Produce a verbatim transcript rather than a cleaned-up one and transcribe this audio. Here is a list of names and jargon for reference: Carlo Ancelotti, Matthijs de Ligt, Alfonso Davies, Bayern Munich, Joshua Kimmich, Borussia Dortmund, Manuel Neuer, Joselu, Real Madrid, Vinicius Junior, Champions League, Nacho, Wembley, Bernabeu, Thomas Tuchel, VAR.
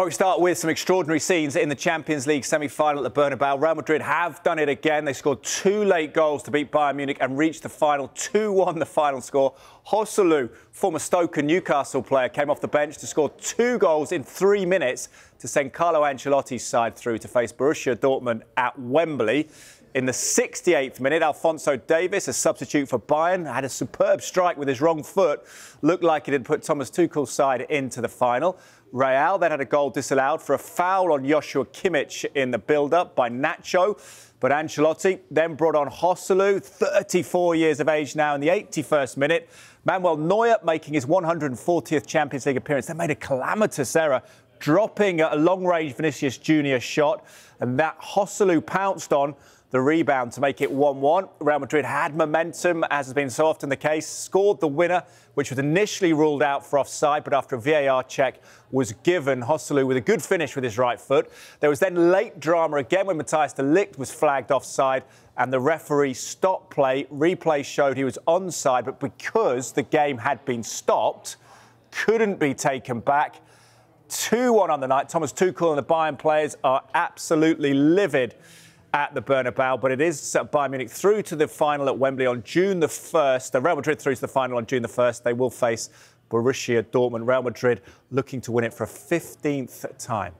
But we start with some extraordinary scenes in the Champions League semi-final at the Bernabeu. Real Madrid have done it again. They scored two late goals to beat Bayern Munich and reached the final. two one the final score. Joselu, former Stoke and Newcastle player, came off the bench to score two goals in three minutes to send Carlo Ancelotti's side through to face Borussia Dortmund at Wembley. In the sixty-eighth minute, Alfonso Davies, a substitute for Bayern, had a superb strike with his wrong foot. Looked like it had put Thomas Tuchel's side into the final. Real then had a goal disallowed for a foul on Joshua Kimmich in the build-up by Nacho. But Ancelotti then brought on Joselu, thirty-four years of age now, in the eighty-first minute. Manuel Neuer making his one hundred fortieth Champions League appearance. They made a calamitous error, dropping a long-range Vinicius Junior shot, and that Joselu pounced on the rebound to make it one one. Real Madrid had momentum, as has been so often the case, scored the winner, which was initially ruled out for offside, but after a V A R check was given. Joselu with a good finish with his right foot. There was then late drama again when Matthijs de Ligt was flagged offside and the referee stopped play. Replay showed he was onside, but because the game had been stopped, couldn't be taken back. two one on the night. Thomas Tuchel and the Bayern players are absolutely livid at the Bernabeu, but it is Bayern Munich through to the final at Wembley on June the first. The Real Madrid through to the final on June the first. They will face Borussia Dortmund. Real Madrid looking to win it for a fifteenth time.